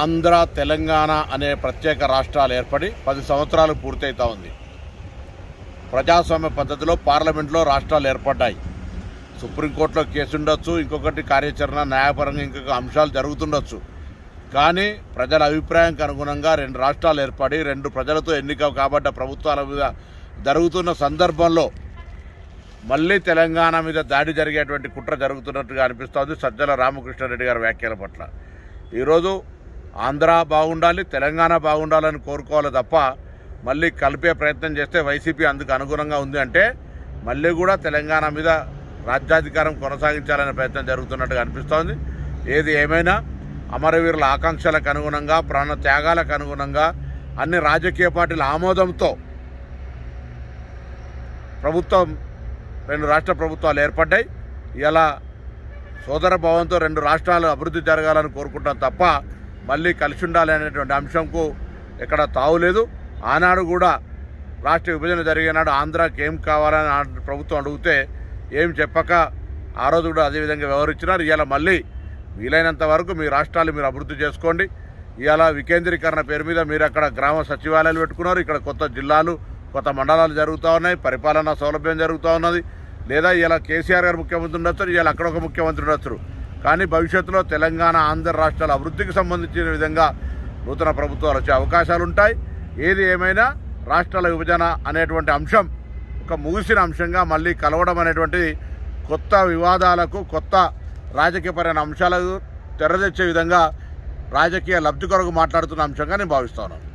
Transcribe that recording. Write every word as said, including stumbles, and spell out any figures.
ఆంధ్ర తెలంగాణ అనే ప్రత్యేక రాష్ట్రాలు ఏర్పడి పది సంవత్సరాలు పూర్తయితా ఉంది. ప్రజాస్వామ్య పద్ధతిలో పార్లమెంట్లో రాష్ట్రాలు ఏర్పడ్డాయి. సుప్రీంకోర్టులో కేసు ఉండొచ్చు, ఇంకొకటి కార్యాచరణ న్యాయపరంగా ఇంకొక అంశాలు జరుగుతుండొచ్చు. కానీ ప్రజల అభిప్రాయానికి అనుగుణంగా రెండు రాష్ట్రాలు ఏర్పడి రెండు ప్రజలతో ఎన్నిక కాబడ్డ ప్రభుత్వాల మీద జరుగుతున్న సందర్భంలో మళ్ళీ తెలంగాణ మీద దాడి జరిగేటువంటి కుట్ర జరుగుతున్నట్టుగా అనిపిస్తుంది సజ్జల రామకృష్ణారెడ్డి గారి వ్యాఖ్యల పట్ల. ఈరోజు ఆంధ్ర బాగుండాలి, తెలంగాణ బాగుండాలని కోరుకోవాలి తప్ప మళ్ళీ కలిపే ప్రయత్నం చేస్తే వైసీపీ అందుకు అనుగుణంగా ఉంది అంటే మళ్ళీ కూడా తెలంగాణ మీద రాజ్యాధికారం కొనసాగించాలనే ప్రయత్నం జరుగుతున్నట్టుగా అనిపిస్తోంది. ఏది ఏమైనా అమరవీరుల ఆకాంక్షలకు అనుగుణంగా, ప్రాణ త్యాగాలకు అనుగుణంగా అన్ని రాజకీయ పార్టీల ఆమోదంతో ప్రభుత్వం రెండు రాష్ట్ర ప్రభుత్వాలు ఏర్పడ్డాయి. ఇలా సోదర భావంతో రెండు రాష్ట్రాలు అభివృద్ధి జరగాలని కోరుకుంటాం తప్ప మళ్ళీ కలిసి ఉండాలి అనేటువంటి అంశంకు ఎక్కడ తావులేదు. ఆనాడు కూడా రాష్ట్ర విభజన జరిగినాడు ఆంధ్రాకి ఏం కావాలని ప్రభుత్వం అడిగితే ఏం చెప్పక ఆ రోజు కూడా అదేవిధంగా వ్యవహరించినారు. ఇలా మళ్ళీ వీలైనంత వరకు మీ రాష్ట్రాలు మీరు అభివృద్ధి చేసుకోండి. ఇలా వికేంద్రీకరణ పేరు మీద మీరు అక్కడ గ్రామ సచివాలయాలు పెట్టుకున్నారు, ఇక్కడ కొత్త జిల్లాలు కొత్త మండలాలు జరుగుతూ ఉన్నాయి, పరిపాలనా సౌలభ్యం జరుగుతూ ఉన్నది. లేదా ఇలా కేసీఆర్ గారు ముఖ్యమంత్రి ఉండొచ్చు, ఇలా అక్కడ ఒక ముఖ్యమంత్రి ఉండొచ్చు. కానీ భవిష్యత్తులో తెలంగాణ ఆంధ్ర రాష్ట్రాల అభివృద్ధికి సంబంధించిన విధంగా నూతన ప్రభుత్వాలు వచ్చే అవకాశాలు ఉంటాయి. ఏది ఏమైనా రాష్ట్రాల విభజన అనేటువంటి అంశం ఒక ముగిసిన అంశంగా మళ్ళీ కలవడం అనేటువంటిది కొత్త వివాదాలకు, కొత్త రాజకీయపరమైన అంశాలకు తెరదెచ్చే విధంగా రాజకీయ లబ్ధి కొరకు మాట్లాడుతున్న అంశంగా నేను భావిస్తున్నాను.